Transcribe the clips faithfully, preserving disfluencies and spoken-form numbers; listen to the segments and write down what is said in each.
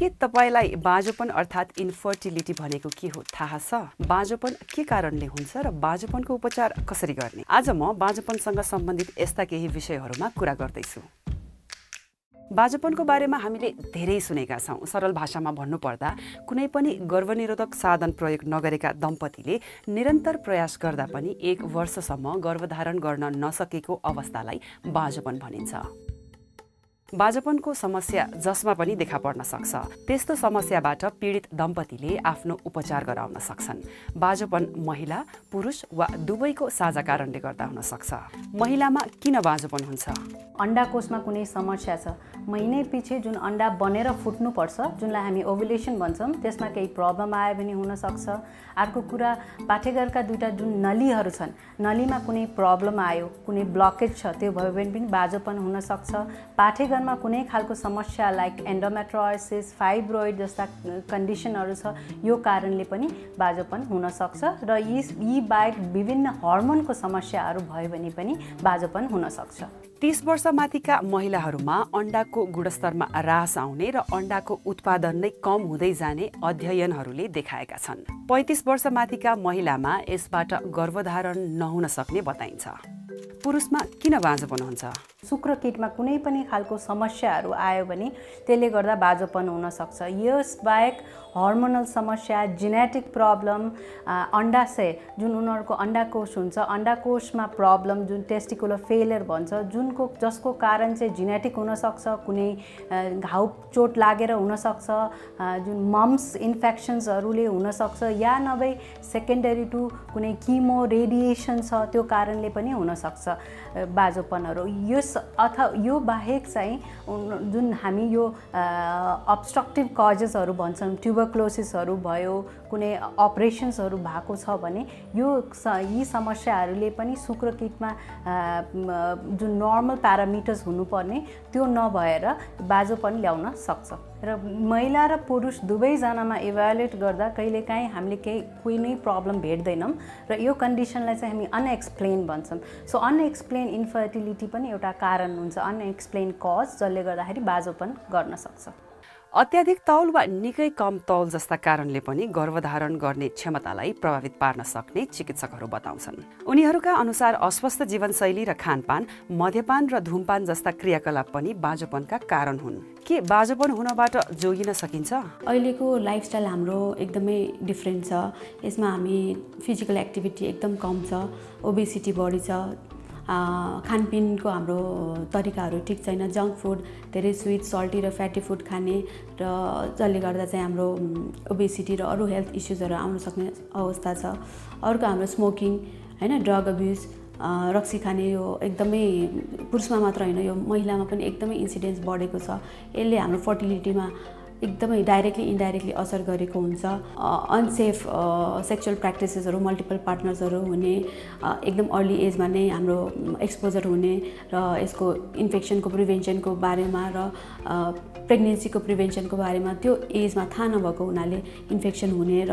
के तपाईलाई बाँझोपन अर्थात इन्फर्टिलिटी भनेको के हो थाहा छ? बाँझोपन के कारणले हुन्छ र बाँझोपनको उपचार कसरी गर्ने? आज म बाँझोपनसँग सम्बन्धित यस्ता केही विषयहरूमा कुरा गर्दैछु। बाँझोपनको बारेमा हामीले धेरै सुनेका छौं। सरल भाषामा भन्नुपर्दा कुनै पनि गर्भनिरोधक साधन प्रयोग नगरेका दम्पतिले निरन्तर प्रयास गर्दा पनि एक वर्षसम्म गर्भधारण गर्न नसकेको अवस्थालाई बाँझोपन भनिन्छ। बाँझोपनको समस्या जसमा पनि देखा पर्न सक्छ, त्यस्तो समस्याबाट पीडित दम्पतिले आफ्नो उपचार गराउन सक्छन्। बाँझोपन महिला, पुरुष वा दुवैको साझा कारणले गर्दा हुन सक्छ। महिलामा किन बाँझोपन हुन्छ? अण्डाकोशमा कुनै समस्या छ, महिनै पछि जुन अण्डा बनेर फुट्नु पर्छ, जुनलाई हामी ओभुलेसन भन्छौँ, त्यसमा केही प्रब्लम आयो भने हुन सक्छ। अर्को कुरा, पाठेघरका दुईटा जुन नलीहरू छन्, नलीमा कुनै प्रब्लम आयो, कुनै ब्लकेज छ, त्यो भयो भने पनि बाँझोपन हुन सक्छ। पाठेघर मा कुनै खालको समस्या लाइक एन्डोमेट्रोसिस, फाइब्रोइड जस्ता कन्डिसनहरु छ, यो कारणले पनि बाँझोपन हुन सक्छ र यी यी बाहेक विभिन्न हार्मोनको समस्याहरु भए भने पनि बाँझोपन हुन सक्छ। तीस वर्ष माथिका महिलाहरुमा अण्डाको गुणस्तरमा ह्रास आउने र अण्डाको उत्पादन नै कम हुँदै जाने अध्ययनहरुले देखाएका छन्। पैंतीस वर्ष माथिका महिलामा यसबाट गर्भधारण नहुन सक्ने बताइन्छ। पुरुषमा किन बाँझोपन हुन्छ? शुक्रकिटमा कुनै पनि खालको समस्याहरू आयो भने त्यसले गर्दा बाँझोपन हुन सक्छ। यसबाहेक हार्मोनल समस्या, जेनेटिक प्रब्लम, अण्डाशय जुन उनीहरूको अण्डाकोश हुन्छ, अण्डाकोशमा प्रब्लम जुन टेस्टिकुलर फेलियर भन्छ, जुनको जसको कारण चाहिँ जेनेटिक हुन सक्छ, कुनै घाउ चोट लागेर हुन सक्छ, जुन मम्स इन्फेक्सन्सहरूले हुन सक्छ, या नभई सेकेन्डरी टु कुनै किमो रेडिएसन छ, त्यो कारणले पनि हुन सक्छ बाँझोपनहरू। यो अथवा यो बाहेक चाहिँ जुन हामी यो अब्स्ट्रक्टिभ कजेसहरू भन्छौँ, ट्युबरक्लोसिसहरू भयो, कुनै अपरेसन्सहरू भएको छ भने यो यी समस्याहरूले पनि शुक्रकिटमा जुन नर्मल प्यारामिटर्स हुनुपर्ने त्यो नभएर बाँझोपन ल्याउन सक्छ। र महिला र पुरुष दुवैजनामा इभ्यालुएट गर्दा कहिलेकाहीँ हामीले केही कुनै प्रब्लम भेट्दैनौँ र यो कन्डिसनलाई चाहिँ हामी अनएक्सप्लेन भन्छौँ। सो अनएक्सप्लेन इन्फर्टिलिटी पनि एउटा कारण हुन्छ, अनएक्सप्लेन कज, जसले गर्दाखेरि बाँझोपन गर्न सक्छ। अत्याधिक तौल वा निकै कम तौल जस्ता कारणले पनि गर्भधारण गर्ने क्षमतालाई प्रभावित पार्न सक्ने चिकित्सकहरू बताउँछन्। उनीहरूका अनुसार अस्वस्थ जीवनशैली र खानपान, मद्यपान र धूमपान जस्ता क्रियाकलाप पनि बाँझोपनका कारण हुन्। के बाँझोपन हुनबाट जोगिन सकिन्छ? अहिलेको लाइफस्टाइल हाम्रो एकदमै डिफ्रेन्ट छ, यसमा हामी फिजिकल एक्टिभिटी एकदम कम छ, ओबेसिटी बढी छ, खानपिनको हाम्रो तरिकाहरू ठिक छैन, जङ्क फुड, धेरै स्विट, सल्टी र फ्याटी फुड खाने, र जसले गर्दा चाहिँ हाम्रो ओबेसिटी र अरू हेल्थ इस्युजहरू आउन सक्ने अवस्था छ। अर्को हाम्रो स्मोकिङ, हैन, ड्रग अब्युज, रक्सी खाने, यो एकदमै पुरुषमा मात्र हैन, यो महिलामा पनि एकदमै इन्सिडेन्स बढेको छ। यसले हाम्रो फर्टिलिटीमा एकदमै डाइरेक्टली इन्डाइरेक्टली असर गरेको हुन्छ। अनसेफ सेक्सुअल प्र्याक्टिसेसहरू, मल्टिपल पार्टनर्सहरू हुने, एकदम अर्ली एजमा नै हाम्रो एक्सपोजर हुने, र यसको इन्फेक्सनको प्रिभेन्सनको बारेमा र प्रेग्नेन्सीको प्रिभेन्सनको बारेमा त्यो एजमा थाहा नभएको हुनाले इन्फेक्सन हुने र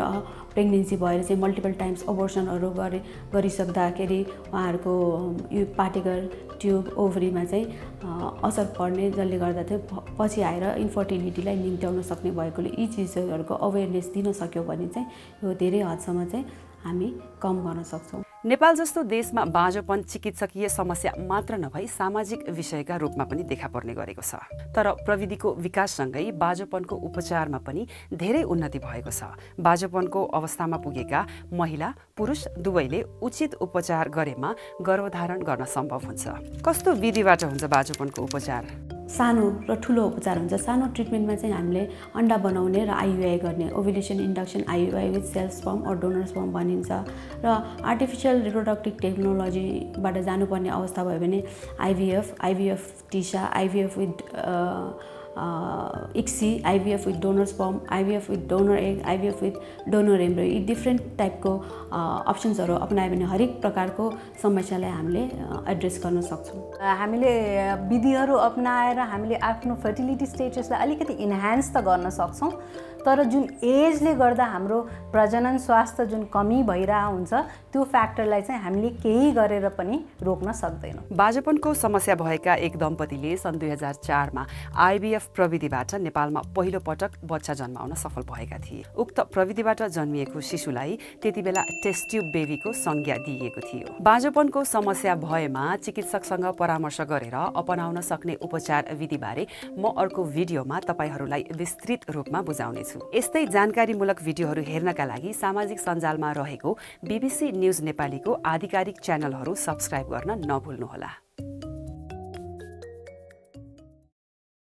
प्रेग्नेन्सी भएर चाहिँ मल्टिपल टाइम्स अबोर्सनहरू गरे गरिसक्दाखेरि उहाँहरूको यो पार्टिकल ट्युब ओभरीमा चाहिँ असर पर्ने, जसले गर्दा चाहिँ पछि आएर इन्फर्टिलिटीलाई निम्त्याउन सक्ने भएकोले यी चिजहरूको अवेरनेस दिन सक्यो भने चाहिँ यो धेरै हदसम्म चाहिँ हामी कम गर्न सक्छौँ। नेपाल जस्तो देशमा बाँझोपन चिकित्सकीय समस्या मात्र नभई सामाजिक विषयका रूपमा पनि देखा पर्ने गरेको छ। तर प्रविधिको विकाससँगै बाँझोपनको उपचारमा पनि धेरै उन्नति भएको छ। बाँझोपनको अवस्थामा पुगेका महिला, पुरुष दुवैले उचित उपचार गरेमा गर्भधारण गर्न सम्भव हुन्छ। कस्तो विधिबाट हुन्छ बाँझोपनको उपचार? सानो र ठुलो उपचार हुन्छ। सानो ट्रिटमेन्टमा चाहिँ हामीले अण्डा बनाउने र आइयुआई गर्ने, ovulation induction IUI with self sperm or donor sperm भनिन्छ, र आर्टिफिसियल रिप्रोडक्टिभ टेक्नोलोजीबाट जानुपर्ने अवस्था भयो भने IVF, IVF TESA, IVF with ICSI, IVF with donor sperm, IVF with donor egg, IVF with donor embryo, यी डिफ्रेन्ट टाइपको अप्सन्सहरू अपनायो भने हरेक प्रकारको समस्यालाई हामीले एड्रेस गर्न सक्छौँ। हामीले विधिहरू अपनाएर हामीले आफ्नो फर्टिलिटी स्टेटसलाई अलिकति इन्हान्स त गर्न सक्छौँ, तर जुन एजले गर्दा हाम्रो प्रजनन स्वास्थ्य जुन कमी भइरहेको हुन्छ त्यो फ्याक्टरलाई चाहिँ हामीले केही गरेर पनि रोक्न सक्दैनौं। बाझपनको समस्या भएका एक दम्पतिले सन् दुई हजार चार मा आईबीएफ प्रविधिबाट नेपालमा पहिलो पटक बच्चा जन्माउन सफल भएका थिए। उक्त प्रविधिबाट जन्मिएको शिशुलाई त्यतिबेला टेस्ट ट्युब बेबीको संज्ञा दिइएको थियो। बाझपनको समस्या भएमा चिकित्सकसँग परामर्श गरेर अपनाउन सक्ने उपचार विधिबारे म अर्को भिडियोमा तपाईहरुलाई विस्तृत रूपमा बुझाउने छु। यस्तै जानकारीमूलक भिडियोहरु हेर्नका लागि सामाजिक सञ्जालमा रहेको बीबीसी न्यूज नेपालीको आधिकारिक च्यानलहरु सब्स्क्राइब गर्न नभुल्नुहोला।